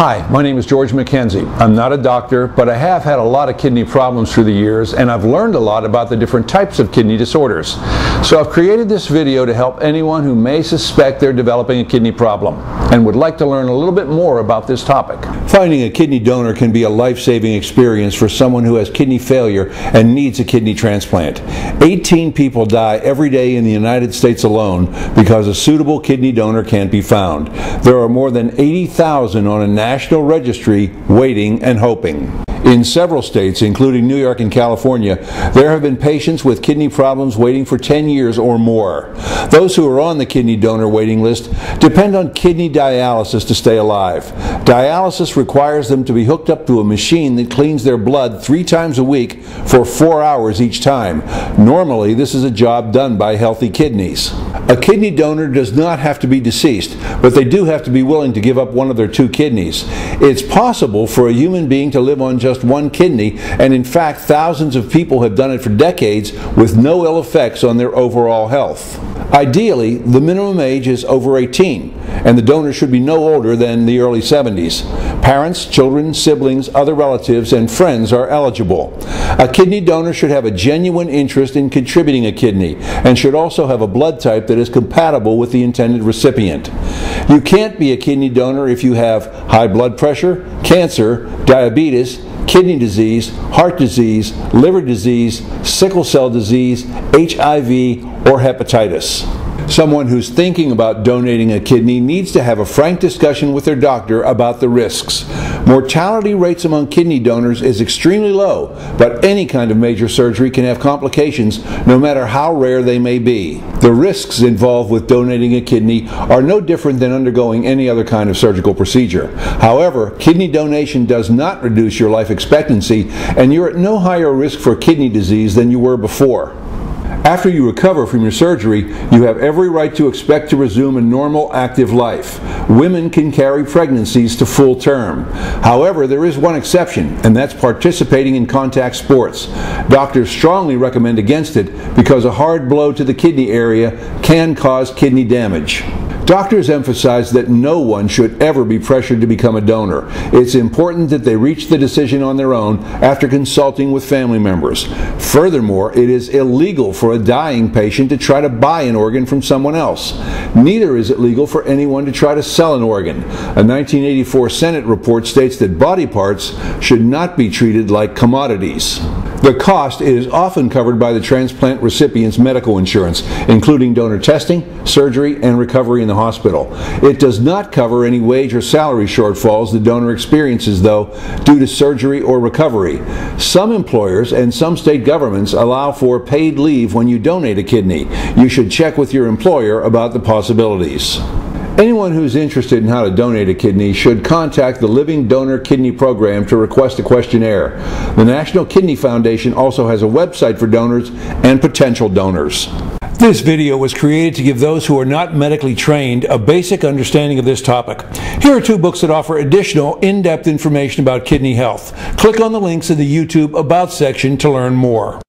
Hi, my name is George McKenzie. I'm not a doctor, but I have had a lot of kidney problems through the years, and I've learned a lot about the different types of kidney disorders. So I've created this video to help anyone who may suspect they're developing a kidney problem and would like to learn a little bit more about this topic. Finding a kidney donor can be a life-saving experience for someone who has kidney failure and needs a kidney transplant. 18 people die every day in the United States alone because a suitable kidney donor can't be found. There are more than 80,000 on a National Registry waiting and hoping. In several states, including New York and California, there have been patients with kidney problems waiting for 10 years or more. Those who are on the kidney donor waiting list depend on kidney dialysis to stay alive. Dialysis requires them to be hooked up to a machine that cleans their blood 3 times a week for 4 hours each time. Normally, this is a job done by healthy kidneys. A kidney donor does not have to be deceased, but they do have to be willing to give up one of their 2 kidneys. It's possible for a human being to live on just 1 kidney, and in fact thousands of people have done it for decades with no ill effects on their overall health. Ideally, the minimum age is over 18, and the donor should be no older than the early 70s. Parents, children, siblings, other relatives, and friends are eligible. A kidney donor should have a genuine interest in contributing a kidney and should also have a blood type that is compatible with the intended recipient. You can't be a kidney donor if you have high blood pressure, cancer, diabetes, kidney disease, heart disease, liver disease, sickle cell disease, HIV, or hepatitis. Someone who's thinking about donating a kidney needs to have a frank discussion with their doctor about the risks. Mortality rates among kidney donors is extremely low, but any kind of major surgery can have complications no matter how rare they may be. The risks involved with donating a kidney are no different than undergoing any other kind of surgical procedure. However, kidney donation does not reduce your life expectancy, and you're at no higher risk for kidney disease than you were before. After you recover from your surgery, you have every right to expect to resume a normal, active life. Women can carry pregnancies to full term. However, there is one exception, and that's participating in contact sports. Doctors strongly recommend against it because a hard blow to the kidney area can cause kidney damage. Doctors emphasize that no one should ever be pressured to become a donor. It's important that they reach the decision on their own after consulting with family members. Furthermore, it is illegal for a dying patient to try to buy an organ from someone else. Neither is it legal for anyone to try to sell an organ. A 1984 Senate report states that body parts should not be treated like commodities. The cost is often covered by the transplant recipient's medical insurance, including donor testing, surgery, and recovery in the hospital. It does not cover any wage or salary shortfalls the donor experiences, though, due to surgery or recovery. Some employers and some state governments allow for paid leave when you donate a kidney. You should check with your employer about the possibilities. Anyone who's interested in how to donate a kidney should contact the Living Donor Kidney Program to request a questionnaire. The National Kidney Foundation also has a website for donors and potential donors. This video was created to give those who are not medically trained a basic understanding of this topic. Here are 2 books that offer additional in-depth information about kidney health. Click on the links in the YouTube About section to learn more.